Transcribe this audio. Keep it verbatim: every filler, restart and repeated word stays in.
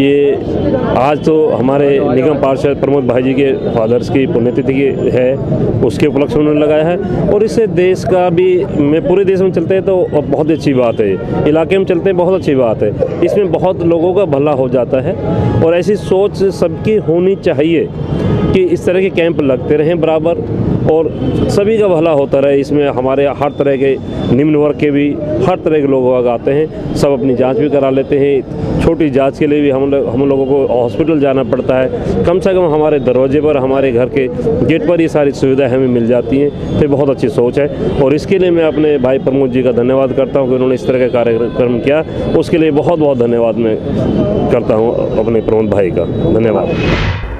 ये आज तो हमारे निगम पार्षद प्रमोद भाई जी के फादर्स की पुण्यतिथि है, उसके उपलक्ष्य में उन्होंने लगाया है और इससे देश का भी, मैं पूरे देश में चलते हैं तो बहुत अच्छी बात है, इलाके में चलते हैं बहुत अच्छी बात है, इसमें बहुत लोगों का भला हो जाता है और ऐसी सोच सबकी होनी चाहिए कि इस तरह के कैंप लगते रहें बराबर और सभी का भला होता रहे। इसमें हमारे हर तरह के निम्न वर्ग के भी हर तरह के लोग आते हैं, सब अपनी जांच भी करा लेते हैं, छोटी जांच के लिए भी हम लोग हम लोगों को हॉस्पिटल जाना पड़ता है, कम से कम हमारे दरवाजे पर, हमारे घर के गेट पर ये सारी सुविधाएं हमें मिल जाती हैं। तो बहुत अच्छी सोच है और इसके लिए मैं अपने भाई प्रमोद जी का धन्यवाद करता हूँ कि उन्होंने इस तरह का कार्यक्रम किया, उसके लिए बहुत बहुत धन्यवाद मैं करता हूँ अपने प्रमोद भाई का, धन्यवाद।